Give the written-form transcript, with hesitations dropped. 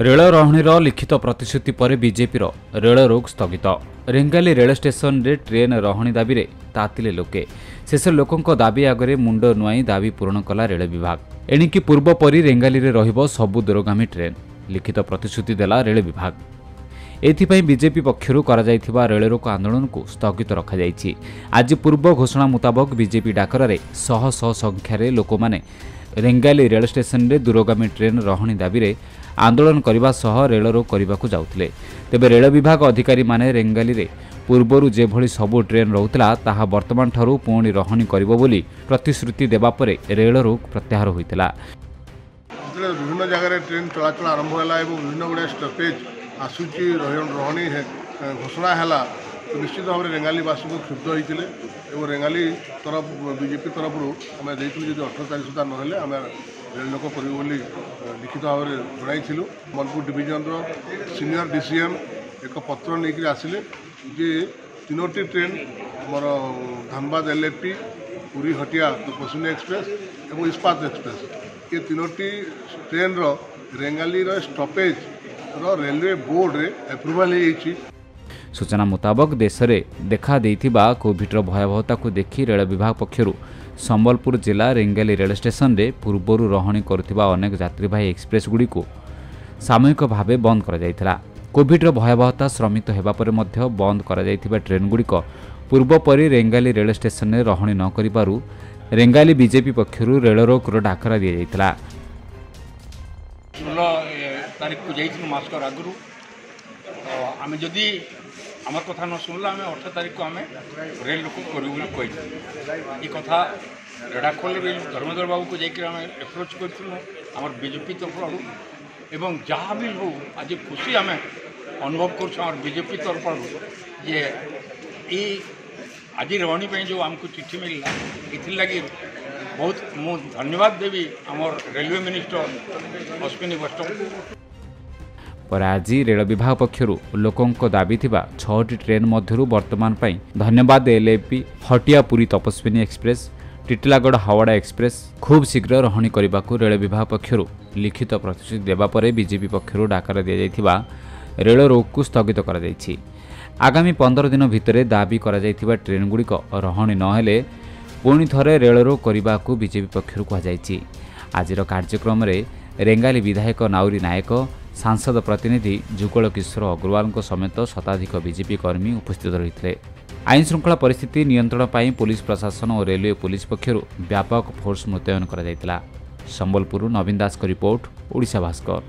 Rail रहणीर लिखित प्रतिश्रुति पर BJP rail रोक स्थगित। रेंगाली रेल स्टेशन रे ट्रेन रहणी दाबी तातिले लोके। शेष लोकों दाबी आगे मुंड नुआई दाबी पूरण कला रेल विभाग। एणिकी पूर्व परी रेंगाली रे रहिबो सबु दूरगामी ट्रेन लिखित प्रतिश्रुति देला रेल विभाग। एथिपाई बीजेपी पक्षरु कराଯାଇଥିବା रेल रोक आंदोलन को स्थगित रखा जायछि। आज पूर्व घोषणा मुताबक बीजेपी डाकरारे शह शह संख्यारे लोक माने रेंगाली रेल स्टेशन रे दूरगामी ट्रेन रहणी दाबी रे आंदोलन करने सह रेल रोक करने को जाते। तेबे रेल विभाग अधिकारी माने रेंगाली रे पूर्वर जेभली सबू ट्रेन रोला ताहा बर्तमान ठारू पुणी रहणी करिवो बोली प्रतिश्रुति देवा परे रेल रोक प्रत्याहार होइतिला। विभिन्न जगह ट्रेन चलाचल आरंभ है, विभिन्न गुड़े स्टपेज आसूची रहणी घोषणा है। निश्चित भाव में रेंगालीवासी क्षुब्ध होते और रेंगाली तरफ बीजेपी तरफ आम दे 48 सुधा ना आम रेल रोक करूँ लिखित भाव में जनइलु। संबलपुर डिविजन सीनियर डीसीएम एक पत्र लेकर आसिले जे तीनोटी ट्रेन आमर धानबाद LFP पूरी हटिया तपस्विनी एक्सप्रेस और इस्पात एक्सप्रेस ये तीनोटी train Rengali stoppage railway board रे अप्रूवल हो। सूचना मुताबक देश में देखा देइथिबा कोविडर भयावहता को देखि रेल विभाग पक्षर संबलपुर जिला रेंगाली रेल स्टेशन रे पूर्वर रहणी करुथिबा अनेक यात्रीवाही एक्सप्रेस गुडी को सामयिक भावे बंद करा जायथिला। कोविडर भयावहता श्रमित होगा पर बंद करा जायथिबा ट्रेन गुड़िक पूर्वपरी रेंगाली रेल स्टेशन में रहणी न करिबारु रेंगाली बीजेपी पक्षर रेल रोकर डाकरा दि जायथिला। 16 तारीख को जाइथिनु मास्कर आगरु आमे जदि आम कथा न शुणला आम 18 तारीख को आम रेल रोक करूँ कथा रेडाखोल धर्मेन्द्र बाबू को जाकर एप्रोच कर बीजेपी तरफ एवं जहाँ भी हो आज खुशी आम अनुभव कर बीजेपी तरफ ये आज रहणी पे जो आमको चिट्ठी मिलला इगे बहुत मु धन्यवाद देवी आमर रेलवे मिनिस्टर अश्विनी वैष्णव। पर आज रेल विभाग पक्षरु लोकंक दाबी थिबा 6टी ट्रेन मध्यरु वर्तमान पई धन्यवाद LFP हटिया पुरी तपस्विनी एक्सप्रेस टिटलागढ़ हावड़ा एक्सप्रेस खूब शीघ्र रहणी करने को रेल विभाग पक्षरु लिखित प्रतिश्रुति देवा परे बीजेपी पक्षरु डाकरा दिया जायथिबा रेल रोक को स्थगित करा जायछि। आगामी 15 दिन भितरे दाबी करा जायथिबा ट्रेन गुडी को रहणी नहेले पुणी थरे रेल रोक करने को बीजेपी पक्षरु कहा जायछि। आजिर कार्यक्रम रे रेंगाली विधायक नाउरी नायक सांसद प्रतिनिधि जुगल किशोर अग्रवाल समेत शताधिक बीजेपी कर्मी उपस्थित रही। आईन श्रृंखला परिस्थिति नियंत्रण पर पुलिस प्रशासन और रेलवे पुलिस पक्षर व्यापक फोर्स मुतयन कर। संबलपुर नवीन दास रिपोर्ट ओडिशा भास्कर।